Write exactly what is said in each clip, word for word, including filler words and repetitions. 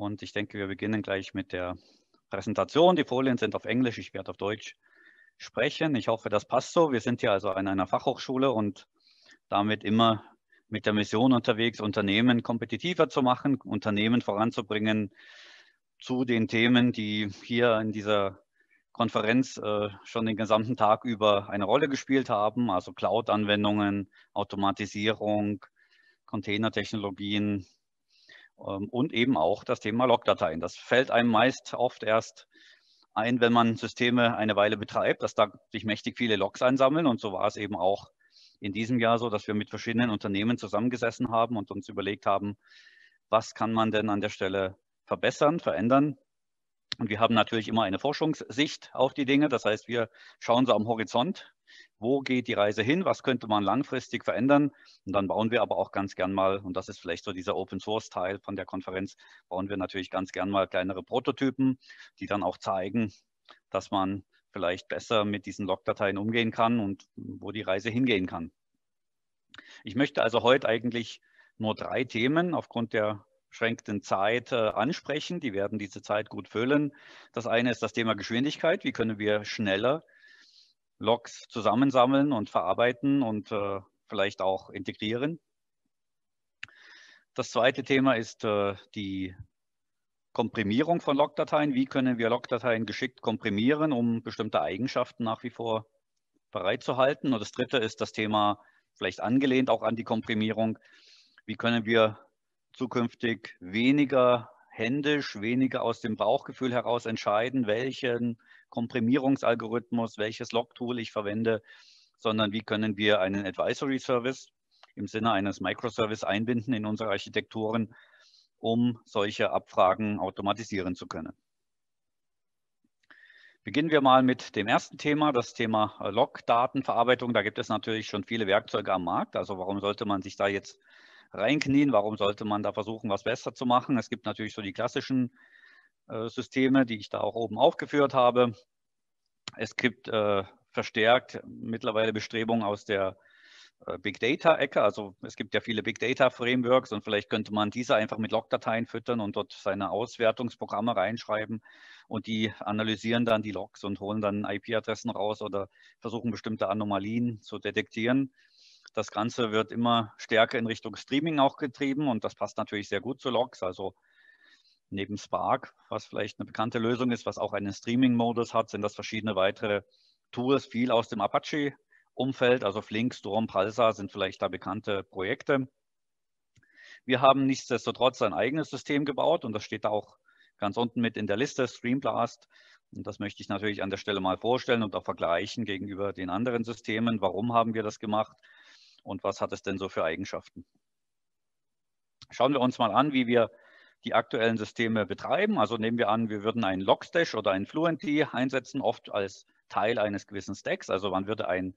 Und ich denke, wir beginnen gleich mit der Präsentation. Die Folien sind auf Englisch, ich werde auf Deutsch sprechen. Ich hoffe, das passt so. Wir sind ja also an einer Fachhochschule und damit immer mit der Mission unterwegs, Unternehmen kompetitiver zu machen, Unternehmen voranzubringen zu den Themen, die hier in dieser Konferenz äh, schon den gesamten Tag über eine Rolle gespielt haben, also Cloud-Anwendungen, Automatisierung, Containertechnologien ähm, und eben auch das Thema Logdateien. Das fällt einem meist oft erst ein, wenn man Systeme eine Weile betreibt, dass da sich mächtig viele Logs einsammeln, und so war es eben auch in diesem Jahr so, dass wir mit verschiedenen Unternehmen zusammengesessen haben und uns überlegt haben, was kann man denn an der Stelle verbessern, verändern. Und wir haben natürlich immer eine Forschungssicht auf die Dinge. Das heißt, wir schauen so am Horizont, wo geht die Reise hin, was könnte man langfristig verändern. Und dann bauen wir aber auch ganz gern mal, und das ist vielleicht so dieser Open-Source-Teil von der Konferenz, bauen wir natürlich ganz gern mal kleinere Prototypen, die dann auch zeigen, dass man vielleicht besser mit diesen Logdateien umgehen kann und wo die Reise hingehen kann. Ich möchte also heute eigentlich nur drei Themen aufgrund der beschränkten Zeit äh, ansprechen. Die werden diese Zeit gut füllen. Das eine ist das Thema Geschwindigkeit. Wie können wir schneller Logs zusammensammeln und verarbeiten und äh, vielleicht auch integrieren? Das zweite Thema ist äh, die Komprimierung von Logdateien. Wie können wir Logdateien geschickt komprimieren, um bestimmte Eigenschaften nach wie vor bereitzuhalten? Und das dritte ist das Thema, vielleicht angelehnt auch an die Komprimierung, wie können wir zukünftig weniger händisch, weniger aus dem Bauchgefühl heraus entscheiden, welchen Komprimierungsalgorithmus, welches Log-Tool ich verwende, sondern wie können wir einen Advisory-Service im Sinne eines Microservice einbinden in unsere Architekturen, um solche Abfragen automatisieren zu können. Beginnen wir mal mit dem ersten Thema, das Thema Log-Datenverarbeitung. Da gibt es natürlich schon viele Werkzeuge am Markt. Also warum sollte man sich da jetzt reinknien? Warum sollte man da versuchen, was besser zu machen? Es gibt natürlich so die klassischen äh, Systeme, die ich da auch oben aufgeführt habe. Es gibt äh, verstärkt mittlerweile Bestrebungen aus der Big Data-Ecke, also es gibt ja viele Big Data-Frameworks und vielleicht könnte man diese einfach mit Logdateien füttern und dort seine Auswertungsprogramme reinschreiben und die analysieren dann die Logs und holen dann I P-Adressen raus oder versuchen bestimmte Anomalien zu detektieren. Das Ganze wird immer stärker in Richtung Streaming auch getrieben und das passt natürlich sehr gut zu Logs, also neben Spark, was vielleicht eine bekannte Lösung ist, was auch einen Streaming-Modus hat, sind das verschiedene weitere Tools, viel aus dem Apache Umfeld, also Flink, Storm, Pulsar sind vielleicht da bekannte Projekte. Wir haben nichtsdestotrotz ein eigenes System gebaut und das steht da auch ganz unten mit in der Liste, StreamBlast. Und das möchte ich natürlich an der Stelle mal vorstellen und auch vergleichen gegenüber den anderen Systemen. Warum haben wir das gemacht und was hat es denn so für Eigenschaften? Schauen wir uns mal an, wie wir die aktuellen Systeme betreiben. Also nehmen wir an, wir würden einen Logstash oder einen Fluentd einsetzen, oft als Teil eines gewissen Stacks. Also man würde ein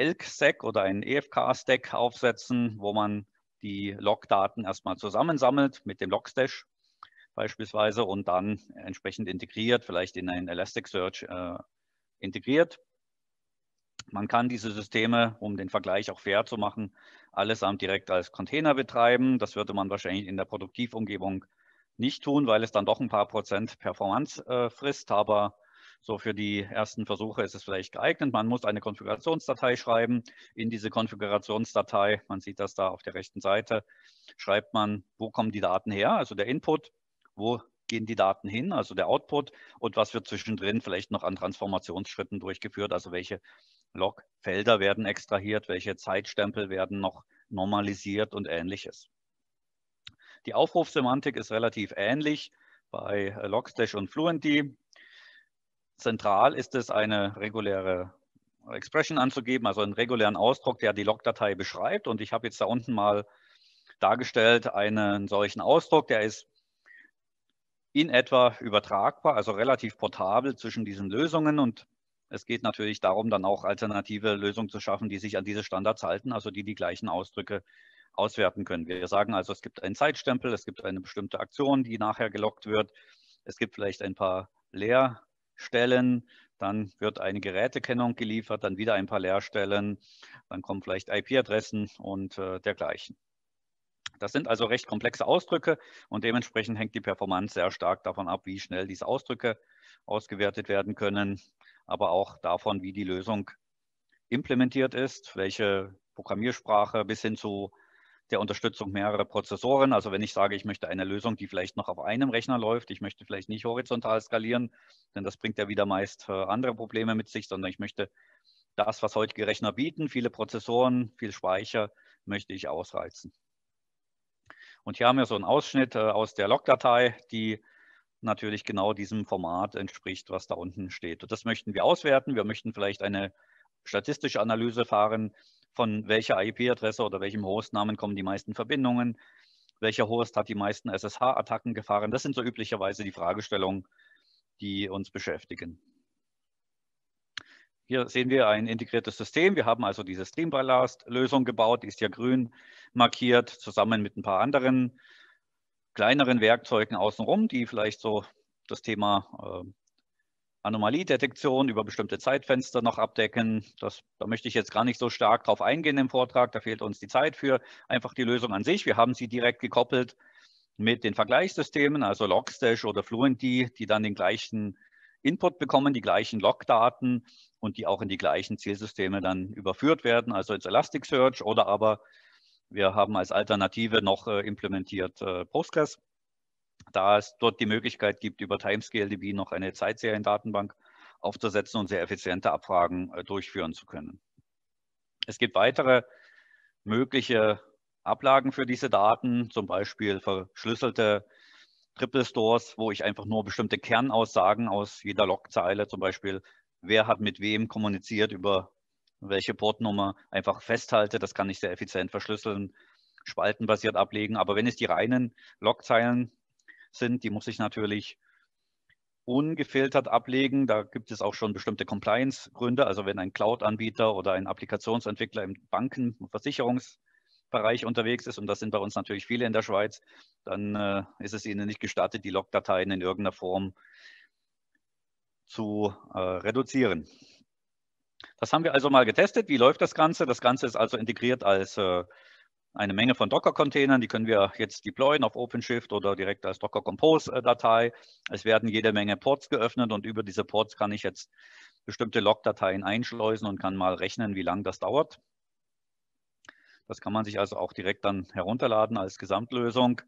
E L K-Stack oder einen E F K-Stack aufsetzen, wo man die Logdaten erstmal zusammensammelt mit dem Logstash beispielsweise und dann entsprechend integriert, vielleicht in einen Elasticsearch äh, integriert. Man kann diese Systeme, um den Vergleich auch fair zu machen, allesamt direkt als Container betreiben. Das würde man wahrscheinlich in der Produktivumgebung nicht tun, weil es dann doch ein paar Prozent Performance äh, frisst, aber so für die ersten Versuche ist es vielleicht geeignet. Man muss eine Konfigurationsdatei schreiben. In diese Konfigurationsdatei, man sieht das da auf der rechten Seite, schreibt man, wo kommen die Daten her, also der Input, wo gehen die Daten hin, also der Output und was wird zwischendrin vielleicht noch an Transformationsschritten durchgeführt, also welche Logfelder werden extrahiert, welche Zeitstempel werden noch normalisiert und ähnliches. Die Aufrufsemantik ist relativ ähnlich bei Logstash und Fluentd. Zentral ist es, eine reguläre Expression anzugeben, also einen regulären Ausdruck, der die Logdatei beschreibt. Und ich habe jetzt da unten mal dargestellt einen solchen Ausdruck, der ist in etwa übertragbar, also relativ portabel zwischen diesen Lösungen. Und es geht natürlich darum, dann auch alternative Lösungen zu schaffen, die sich an diese Standards halten, also die die gleichen Ausdrücke auswerten können. Wir sagen also, es gibt einen Zeitstempel, es gibt eine bestimmte Aktion, die nachher geloggt wird. Es gibt vielleicht ein paar Leer Stellen, dann wird eine Gerätekennung geliefert, dann wieder ein paar Leerstellen, dann kommen vielleicht I P-Adressen und äh, dergleichen. Das sind also recht komplexe Ausdrücke und dementsprechend hängt die Performance sehr stark davon ab, wie schnell diese Ausdrücke ausgewertet werden können, aber auch davon, wie die Lösung implementiert ist, welche Programmiersprache bis hin zu der Unterstützung mehrerer Prozessoren. Also wenn ich sage, ich möchte eine Lösung, die vielleicht noch auf einem Rechner läuft, ich möchte vielleicht nicht horizontal skalieren, denn das bringt ja wieder meist andere Probleme mit sich, sondern ich möchte das, was heutige Rechner bieten, viele Prozessoren, viel Speicher, möchte ich ausreizen. Und hier haben wir so einen Ausschnitt aus der Logdatei, die natürlich genau diesem Format entspricht, was da unten steht. Und das möchten wir auswerten. Wir möchten vielleicht eine statistische Analyse fahren, von welcher I P-Adresse oder welchem Hostnamen kommen die meisten Verbindungen, welcher Host hat die meisten S S H-Attacken gefahren. Das sind so üblicherweise die Fragestellungen, die uns beschäftigen. Hier sehen wir ein integriertes System. Wir haben also diese StreamBlast-Lösung gebaut, die ist hier grün markiert, zusammen mit ein paar anderen kleineren Werkzeugen außenrum, die vielleicht so das Thema äh, Anomaliedetektion über bestimmte Zeitfenster noch abdecken. Das, da möchte ich jetzt gar nicht so stark drauf eingehen im Vortrag, da fehlt uns die Zeit für. Einfach die Lösung an sich. Wir haben sie direkt gekoppelt mit den Vergleichssystemen, also Logstash oder Fluentd, die dann den gleichen Input bekommen, die gleichen Logdaten und die auch in die gleichen Zielsysteme dann überführt werden, also ins Elasticsearch oder aber wir haben als Alternative noch äh, implementiert äh, Postgres, da es dort die Möglichkeit gibt, über TimescaleDB noch eine Zeitseriendatenbank aufzusetzen und sehr effiziente Abfragen äh, durchführen zu können. Es gibt weitere mögliche Ablagen für diese Daten, zum Beispiel verschlüsselte Triple Stores, wo ich einfach nur bestimmte Kernaussagen aus jeder Logzeile, zum Beispiel wer hat mit wem kommuniziert, über welche Portnummer, einfach festhalte. Das kann ich sehr effizient verschlüsseln, spaltenbasiert ablegen. Aber wenn es die reinen Logzeilen sind, die muss ich natürlich ungefiltert ablegen. Da gibt es auch schon bestimmte Compliance-Gründe. Also wenn ein Cloud-Anbieter oder ein Applikationsentwickler im Banken- und Versicherungs- Bereich unterwegs ist, und das sind bei uns natürlich viele in der Schweiz, dann äh, ist es ihnen nicht gestattet, die Logdateien in irgendeiner Form zu äh, reduzieren. Das haben wir also mal getestet. Wie läuft das Ganze? Das Ganze ist also integriert als äh, eine Menge von Docker-Containern. Die können wir jetzt deployen auf OpenShift oder direkt als Docker-Compose-Datei. Es werden jede Menge Ports geöffnet und über diese Ports kann ich jetzt bestimmte Logdateien einschleusen und kann mal rechnen, wie lange das dauert. Das kann man sich also auch direkt dann herunterladen als Gesamtlösung.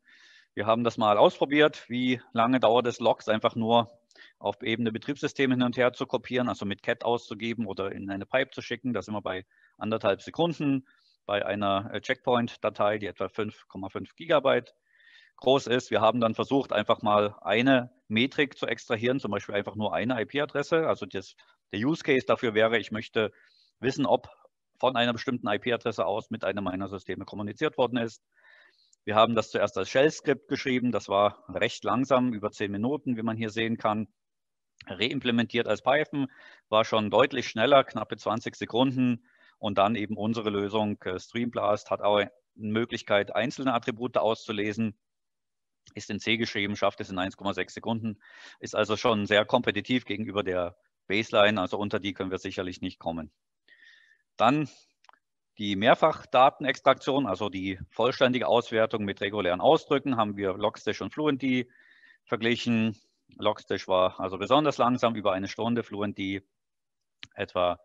Wir haben das mal ausprobiert, wie lange dauert es, Logs einfach nur auf Ebene Betriebssystem hin und her zu kopieren, also mit Cat auszugeben oder in eine Pipe zu schicken. Da sind wir bei anderthalb Sekunden bei einer Checkpoint-Datei, die etwa fünf Komma fünf Gigabyte groß ist. Wir haben dann versucht, einfach mal eine Metrik zu extrahieren, zum Beispiel einfach nur eine I P-Adresse. Also das, der Use Case dafür wäre, ich möchte wissen, ob von einer bestimmten I P-Adresse aus mit einem meiner Systeme kommuniziert worden ist. Wir haben das zuerst als Shell-Skript geschrieben, das war recht langsam, über zehn Minuten, wie man hier sehen kann. Reimplementiert als Python, war schon deutlich schneller, knappe zwanzig Sekunden. Und dann eben unsere Lösung, StreamBlast, hat auch eine Möglichkeit, einzelne Attribute auszulesen. Ist in C geschrieben, schafft es in eins Komma sechs Sekunden. Ist also schon sehr kompetitiv gegenüber der Baseline, also unter die können wir sicherlich nicht kommen. Dann die Mehrfachdatenextraktion, also die vollständige Auswertung mit regulären Ausdrücken, haben wir Logstash und Fluentd verglichen. Logstash war also besonders langsam, über eine Stunde, Fluentd etwa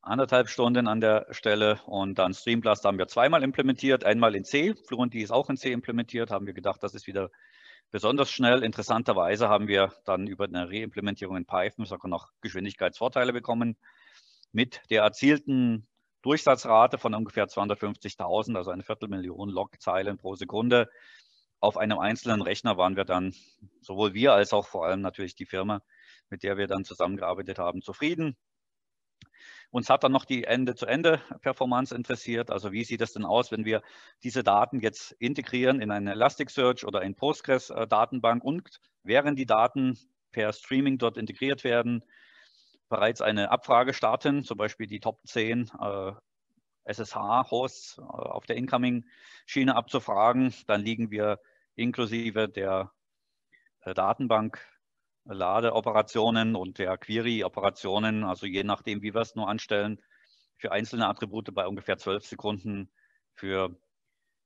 anderthalb Stunden an der Stelle. Und dann StreamBlast haben wir zweimal implementiert, einmal in C. Fluentd ist auch in C implementiert, haben wir gedacht, das ist wieder besonders schnell. Interessanterweise haben wir dann über eine Reimplementierung in Python sogar noch Geschwindigkeitsvorteile bekommen, mit der erzielten Durchsatzrate von ungefähr zweihundertfünfzigtausend, also eine Viertelmillion Logzeilen pro Sekunde. Auf einem einzelnen Rechner waren wir dann, sowohl wir als auch vor allem natürlich die Firma, mit der wir dann zusammengearbeitet haben, zufrieden. Uns hat dann noch die Ende-zu-Ende-Performance interessiert. Also wie sieht es denn aus, wenn wir diese Daten jetzt integrieren in eine Elasticsearch oder in Postgres-Datenbank und während die Daten per Streaming dort integriert werden, bereits eine Abfrage starten, zum Beispiel die Top zehn äh, S S H-Hosts äh, auf der Incoming-Schiene abzufragen, dann liegen wir inklusive der äh, Datenbank-Ladeoperationen und der Query-Operationen, also je nachdem, wie wir es nur anstellen, für einzelne Attribute bei ungefähr zwölf Sekunden für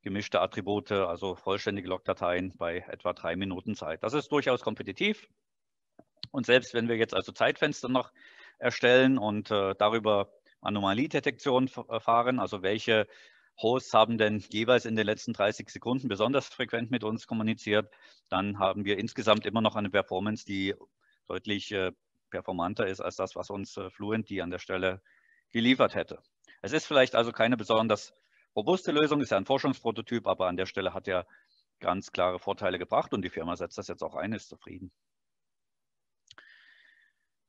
gemischte Attribute, also vollständige Logdateien bei etwa drei Minuten Zeit. Das ist durchaus kompetitiv. Und selbst wenn wir jetzt also Zeitfenster noch erstellen und äh, darüber Anomaliedetektion fahren, also welche Hosts haben denn jeweils in den letzten dreißig Sekunden besonders frequent mit uns kommuniziert, dann haben wir insgesamt immer noch eine Performance, die deutlich äh, performanter ist als das, was uns äh, Fluentd an der Stelle geliefert hätte. Es ist vielleicht also keine besonders robuste Lösung, ist ja ein Forschungsprototyp, aber an der Stelle hat er ganz klare Vorteile gebracht und die Firma setzt das jetzt auch ein, ist zufrieden.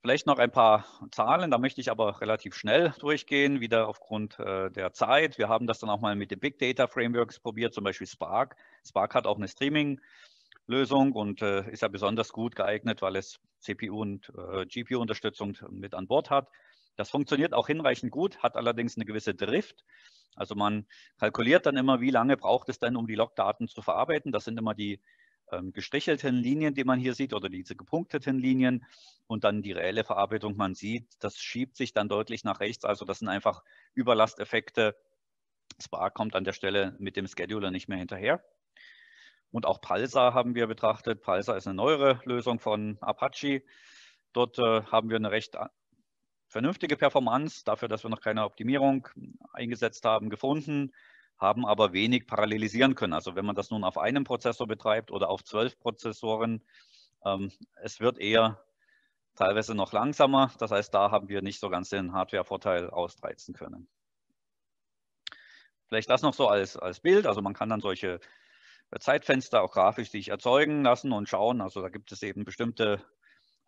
Vielleicht noch ein paar Zahlen, da möchte ich aber relativ schnell durchgehen, wieder aufgrund äh, der Zeit. Wir haben das dann auch mal mit den Big Data Frameworks probiert, zum Beispiel Spark. Spark hat auch eine Streaming-Lösung und äh, ist ja besonders gut geeignet, weil es C P U- und äh, G P U-Unterstützung mit an Bord hat. Das funktioniert auch hinreichend gut, hat allerdings eine gewisse Drift. Also man kalkuliert dann immer, wie lange braucht es denn, um die Logdaten zu verarbeiten. Das sind immer die gestrichelten Linien, die man hier sieht, oder diese gepunkteten Linien, und dann die reelle Verarbeitung, man sieht, das schiebt sich dann deutlich nach rechts, also das sind einfach Überlasteffekte. Spark kommt an der Stelle mit dem Scheduler nicht mehr hinterher. Und auch Pulsar haben wir betrachtet. Pulsar ist eine neuere Lösung von Apache. Dort äh, haben wir eine recht vernünftige Performance, dafür, dass wir noch keine Optimierung eingesetzt haben, gefunden, haben aber wenig parallelisieren können. Also wenn man das nun auf einem Prozessor betreibt oder auf zwölf Prozessoren, ähm, es wird eher teilweise noch langsamer. Das heißt, da haben wir nicht so ganz den Hardware-Vorteil ausreizen können. Vielleicht das noch so als, als Bild. Also man kann dann solche Zeitfenster auch grafisch sich erzeugen lassen und schauen. Also da gibt es eben bestimmte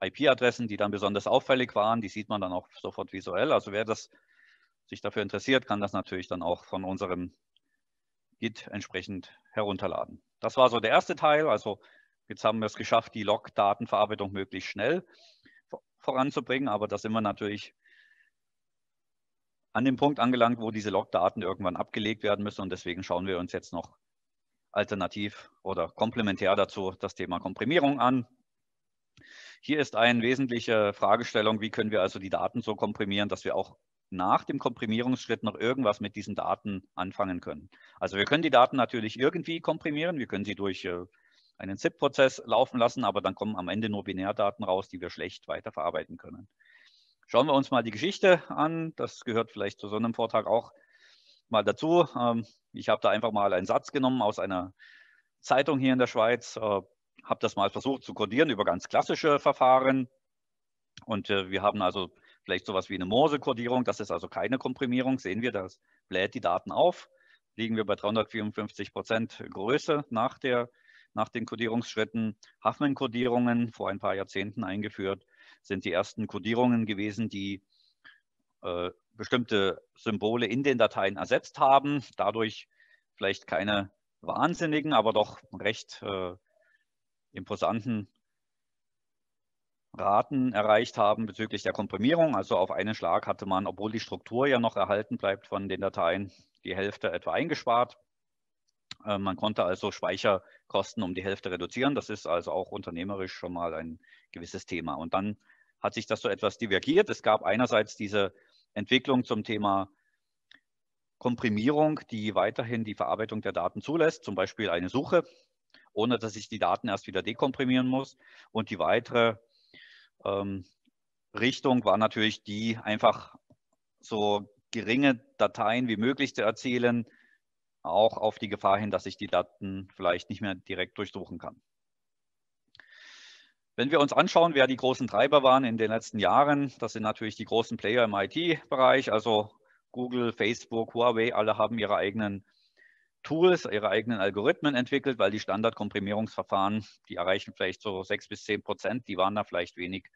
I P-Adressen, die dann besonders auffällig waren. Die sieht man dann auch sofort visuell. Also wer das sich dafür interessiert, kann das natürlich dann auch von unserem Git entsprechend herunterladen. Das war so der erste Teil. Also jetzt haben wir es geschafft, die Log-Datenverarbeitung möglichst schnell voranzubringen. Aber da sind wir natürlich an dem Punkt angelangt, wo diese Log-Daten irgendwann abgelegt werden müssen. Und deswegen schauen wir uns jetzt noch alternativ oder komplementär dazu das Thema Komprimierung an. Hier ist eine wesentliche Fragestellung, wie können wir also die Daten so komprimieren, dass wir auch nach dem Komprimierungsschritt noch irgendwas mit diesen Daten anfangen können. Also wir können die Daten natürlich irgendwie komprimieren, wir können sie durch einen ZIP-Prozess laufen lassen, aber dann kommen am Ende nur Binärdaten raus, die wir schlecht weiterverarbeiten können. Schauen wir uns mal die Geschichte an, das gehört vielleicht zu so einem Vortrag auch mal dazu. Ich habe da einfach mal einen Satz genommen aus einer Zeitung hier in der Schweiz, habe das mal versucht zu codieren über ganz klassische Verfahren und wir haben also vielleicht sowas wie eine Morse-Kodierung, das ist also keine Komprimierung, sehen wir, das bläht die Daten auf, liegen wir bei dreihundertvierundfünfzig Prozent Größe nach, der, nach den Kodierungsschritten. Huffman-Kodierungen, vor ein paar Jahrzehnten eingeführt, sind die ersten Kodierungen gewesen, die äh, bestimmte Symbole in den Dateien ersetzt haben, dadurch vielleicht keine wahnsinnigen, aber doch recht äh, imposanten Raten erreicht haben bezüglich der Komprimierung. Also auf einen Schlag hatte man, obwohl die Struktur ja noch erhalten bleibt von den Dateien, die Hälfte etwa eingespart. Äh, man konnte also Speicherkosten um die Hälfte reduzieren. Das ist also auch unternehmerisch schon mal ein gewisses Thema. Und dann hat sich das so etwas divergiert. Es gab einerseits diese Entwicklung zum Thema Komprimierung, die weiterhin die Verarbeitung der Daten zulässt, zum Beispiel eine Suche, ohne dass ich die Daten erst wieder dekomprimieren muss. Und die weitere Richtung war natürlich die, einfach so geringe Dateien wie möglich zu erzielen, auch auf die Gefahr hin, dass ich die Daten vielleicht nicht mehr direkt durchsuchen kann. Wenn wir uns anschauen, wer die großen Treiber waren in den letzten Jahren, das sind natürlich die großen Player im I T-Bereich, also Google, Facebook, Huawei, alle haben ihre eigenen Tools, ihre eigenen Algorithmen entwickelt, weil die Standardkomprimierungsverfahren, die erreichen vielleicht so sechs bis zehn Prozent, die waren da vielleicht wenig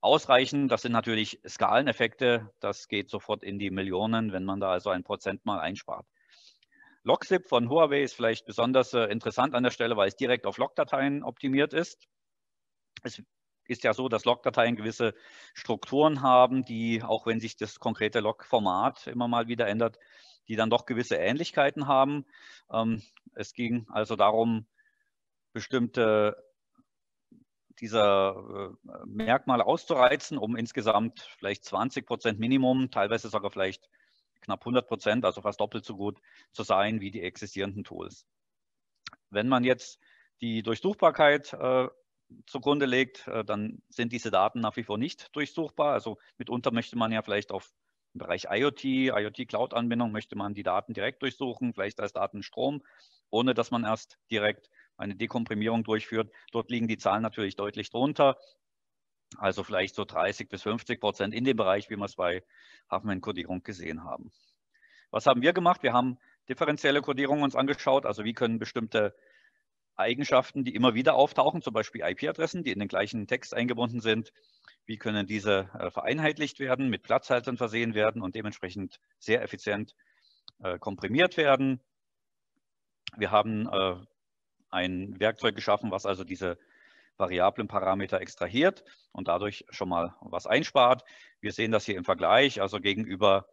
ausreichend. Das sind natürlich Skaleneffekte, das geht sofort in die Millionen, wenn man da also ein Prozent mal einspart. Logzip von Huawei ist vielleicht besonders äh, interessant an der Stelle, weil es direkt auf Logdateien optimiert ist. Es ist ja so, dass Logdateien gewisse Strukturen haben, die, auch wenn sich das konkrete Logformat immer mal wieder ändert, die dann doch gewisse Ähnlichkeiten haben. Es ging also darum, bestimmte dieser Merkmale auszureizen, um insgesamt vielleicht zwanzig Prozent Minimum, teilweise sogar vielleicht knapp hundert Prozent, also fast doppelt so gut zu sein wie die existierenden Tools. Wenn man jetzt die Durchsuchbarkeit äh, zugrunde legt, äh, dann sind diese Daten nach wie vor nicht durchsuchbar. Also mitunter möchte man ja vielleicht auf im Bereich IoT, IoT-Cloud-Anbindung möchte man die Daten direkt durchsuchen, vielleicht als Datenstrom, ohne dass man erst direkt eine Dekomprimierung durchführt. Dort liegen die Zahlen natürlich deutlich drunter, also vielleicht so dreißig bis fünfzig Prozent in dem Bereich, wie wir es bei Hafenenkodierung gesehen haben. Was haben wir gemacht? Wir haben differenzielle Kodierung uns angeschaut, also wie können bestimmte Eigenschaften, die immer wieder auftauchen, zum Beispiel I P-Adressen, die in den gleichen Text eingebunden sind, wie können diese äh, vereinheitlicht werden, mit Platzhaltern versehen werden und dementsprechend sehr effizient äh, komprimiert werden. Wir haben äh, ein Werkzeug geschaffen, was also diese variablen Parameter extrahiert und dadurch schon mal was einspart. Wir sehen das hier im Vergleich, also gegenüber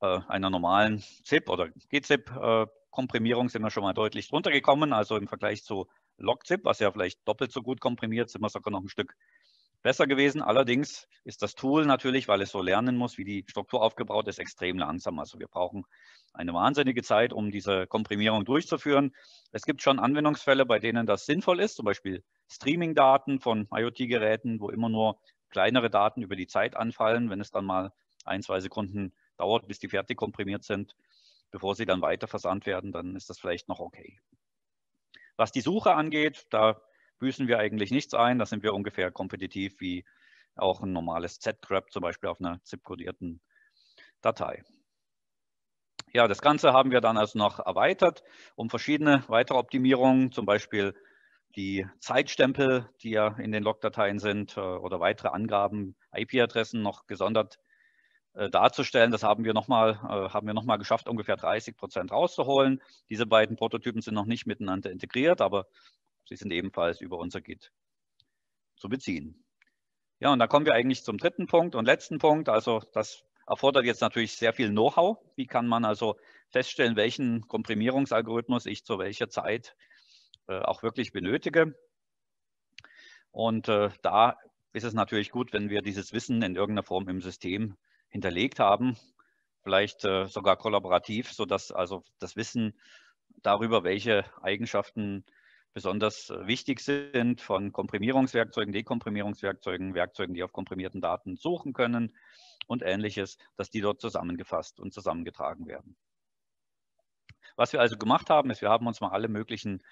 äh, einer normalen ZIP oder GZIP äh, Komprimierung sind wir schon mal deutlich drunter gekommen, also im Vergleich zu Logzip, was ja vielleicht doppelt so gut komprimiert, sind wir sogar noch ein Stück besser gewesen. Allerdings ist das Tool natürlich, weil es so lernen muss, wie die Struktur aufgebaut ist, extrem langsam. Also wir brauchen eine wahnsinnige Zeit, um diese Komprimierung durchzuführen. Es gibt schon Anwendungsfälle, bei denen das sinnvoll ist, zum Beispiel Streaming-Daten von IoT-Geräten, wo immer nur kleinere Daten über die Zeit anfallen, wenn es dann mal ein, zwei Sekunden dauert, bis die fertig komprimiert sind. Bevor sie dann weiter versandt werden, dann ist das vielleicht noch okay. Was die Suche angeht, da büßen wir eigentlich nichts ein. Da sind wir ungefähr kompetitiv wie auch ein normales Z-Grep, zum Beispiel auf einer ZIP-kodierten Datei. Ja, das Ganze haben wir dann also noch erweitert um verschiedene weitere Optimierungen, zum Beispiel die Zeitstempel, die ja in den Logdateien sind, oder weitere Angaben, I P-Adressen noch gesondert darzustellen. Das haben wir nochmal äh, haben wir noch mal geschafft, ungefähr dreißig Prozent rauszuholen. Diese beiden Prototypen sind noch nicht miteinander integriert, aber sie sind ebenfalls über unser Git zu beziehen. Ja, und da kommen wir eigentlich zum dritten Punkt und letzten Punkt. Also das erfordert jetzt natürlich sehr viel Know-how. Wie kann man also feststellen, welchen Komprimierungsalgorithmus ich zu welcher Zeit äh, auch wirklich benötige? Und äh, da ist es natürlich gut, wenn wir dieses Wissen in irgendeiner Form im System hinterlegt haben, vielleicht äh, sogar kollaborativ, sodass also das Wissen darüber, welche Eigenschaften besonders äh, wichtig sind von Komprimierungswerkzeugen, Dekomprimierungswerkzeugen, Werkzeugen, die auf komprimierten Daten suchen können und Ähnliches, dass die dort zusammengefasst und zusammengetragen werden. Was wir also gemacht haben, ist, wir haben uns mal alle möglichen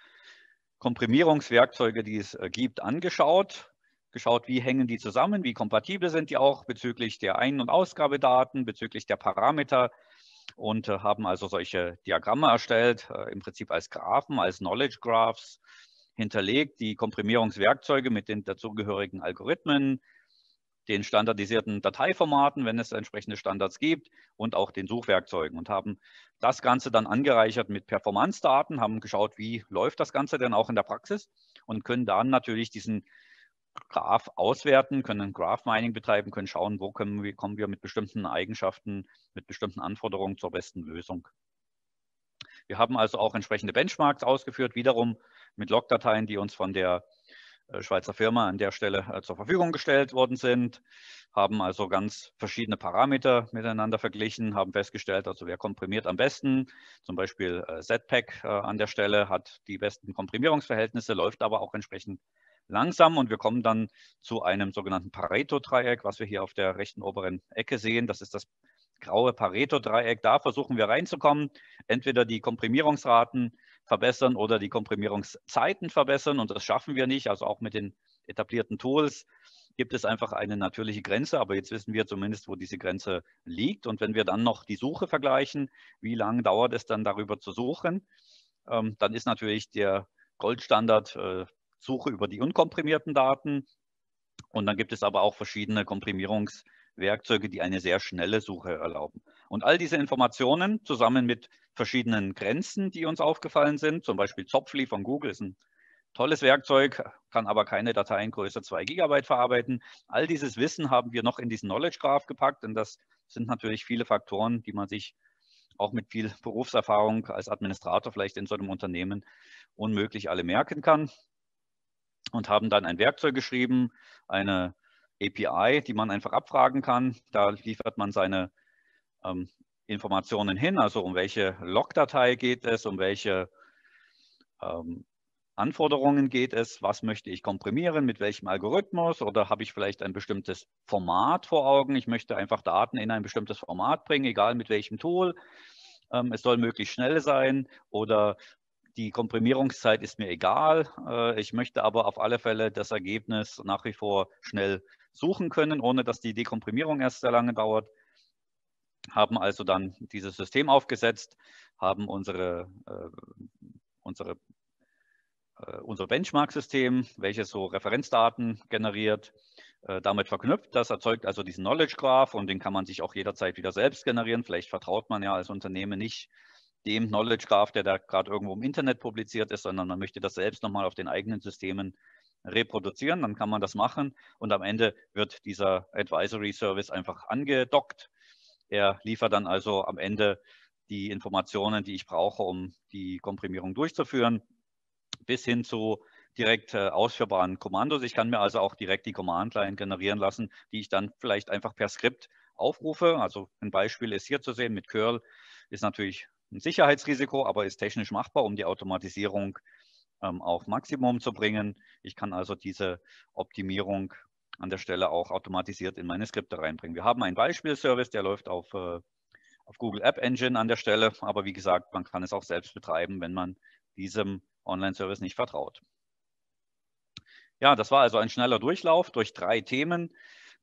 Komprimierungswerkzeuge, die es äh, gibt, angeschaut. geschaut, wie hängen die zusammen, wie kompatibel sind die auch bezüglich der Ein- und Ausgabedaten, bezüglich der Parameter und äh, haben also solche Diagramme erstellt, äh, im Prinzip als Graphen, als Knowledge Graphs hinterlegt, die Komprimierungswerkzeuge mit den dazugehörigen Algorithmen, den standardisierten Dateiformaten, wenn es entsprechende Standards gibt, und auch den Suchwerkzeugen, und haben das Ganze dann angereichert mit Performance-Daten, haben geschaut, wie läuft das Ganze denn auch in der Praxis, und können dann natürlich diesen Graph auswerten, können Graph-Mining betreiben, können schauen, wo können wir, kommen wir mit bestimmten Eigenschaften, mit bestimmten Anforderungen zur besten Lösung. Wir haben also auch entsprechende Benchmarks ausgeführt, wiederum mit Logdateien, die uns von der Schweizer Firma an der Stelle zur Verfügung gestellt worden sind, haben also ganz verschiedene Parameter miteinander verglichen, haben festgestellt, also wer komprimiert am besten, zum Beispiel Z PAC an der Stelle hat die besten Komprimierungsverhältnisse, läuft aber auch entsprechend langsam, und wir kommen dann zu einem sogenannten Pareto-Dreieck, was wir hier auf der rechten oberen Ecke sehen. Das ist das graue Pareto-Dreieck. Da versuchen wir reinzukommen, entweder die Komprimierungsraten verbessern oder die Komprimierungszeiten verbessern, und das schaffen wir nicht. Also auch mit den etablierten Tools gibt es einfach eine natürliche Grenze, aber jetzt wissen wir zumindest, wo diese Grenze liegt, und wenn wir dann noch die Suche vergleichen, wie lange dauert es dann darüber zu suchen, ähm, dann ist natürlich der Goldstandard äh, Suche über die unkomprimierten Daten, und dann gibt es aber auch verschiedene Komprimierungswerkzeuge, die eine sehr schnelle Suche erlauben. Und all diese Informationen zusammen mit verschiedenen Grenzen, die uns aufgefallen sind, zum Beispiel Zopfli von Google ist ein tolles Werkzeug, kann aber keine Dateien größer zwei Gigabyte verarbeiten. All dieses Wissen haben wir noch in diesen Knowledge Graph gepackt, denn das sind natürlich viele Faktoren, die man sich auch mit viel Berufserfahrung als Administrator vielleicht in so einem Unternehmen unmöglich alle merken kann. Und haben dann ein Werkzeug geschrieben, eine A P I, die man einfach abfragen kann. Da liefert man seine ähm, Informationen hin, also um welche Log-Datei geht es, um welche ähm, Anforderungen geht es, was möchte ich komprimieren, mit welchem Algorithmus, oder habe ich vielleicht ein bestimmtes Format vor Augen, ich möchte einfach Daten in ein bestimmtes Format bringen, egal mit welchem Tool, ähm, es soll möglichst schnell sein oder die Komprimierungszeit ist mir egal, äh, ich möchte aber auf alle Fälle das Ergebnis nach wie vor schnell suchen können, ohne dass die Dekomprimierung erst sehr lange dauert. Haben also dann dieses System aufgesetzt, haben unsere, äh, unsere unser Benchmark-System, welches so Referenzdaten generiert, damit verknüpft. Das erzeugt also diesen Knowledge Graph und den kann man sich auch jederzeit wieder selbst generieren. Vielleicht vertraut man ja als Unternehmen nicht dem Knowledge Graph, der da gerade irgendwo im Internet publiziert ist, sondern man möchte das selbst nochmal auf den eigenen Systemen reproduzieren. Dann kann man das machen und am Ende wird dieser Advisory Service einfach angedockt. Er liefert dann also am Ende die Informationen, die ich brauche, um die Komprimierung durchzuführen, bis hin zu direkt äh, ausführbaren Kommandos. Ich kann mir also auch direkt die Command-Line generieren lassen, die ich dann vielleicht einfach per Skript aufrufe. Also ein Beispiel ist hier zu sehen mit curl, ist natürlich ein Sicherheitsrisiko, aber ist technisch machbar, um die Automatisierung ähm, auf Maximum zu bringen. Ich kann also diese Optimierung an der Stelle auch automatisiert in meine Skripte reinbringen. Wir haben einen Beispielservice, der läuft auf, äh, auf Google App Engine an der Stelle, aber wie gesagt, man kann es auch selbst betreiben, wenn man diesem Online-Service nicht vertraut. Ja, das war also ein schneller Durchlauf durch drei Themen,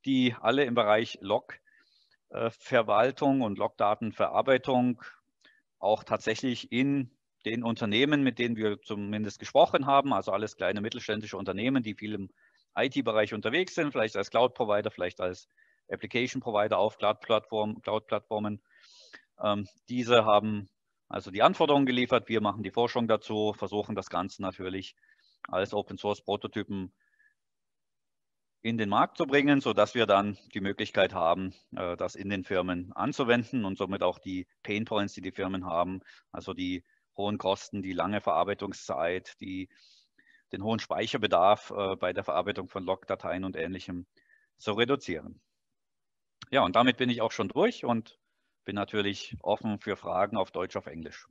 die alle im Bereich Log-Verwaltung und Log-Datenverarbeitung auch tatsächlich in den Unternehmen, mit denen wir zumindest gesprochen haben, also alles kleine mittelständische Unternehmen, die viel im I T-Bereich unterwegs sind, vielleicht als Cloud-Provider, vielleicht als Application-Provider auf Cloud-Plattformen, Cloud-Plattformen. Ähm, diese haben also die Anforderungen geliefert, wir machen die Forschung dazu, versuchen das Ganze natürlich als Open-Source-Prototypen in den Markt zu bringen, sodass wir dann die Möglichkeit haben, das in den Firmen anzuwenden und somit auch die Pain-Points, die die Firmen haben, also die hohen Kosten, die lange Verarbeitungszeit, die, den hohen Speicherbedarf bei der Verarbeitung von Log-Dateien und Ähnlichem zu reduzieren. Ja, und damit bin ich auch schon durch und bin natürlich offen für Fragen auf Deutsch, auf Englisch.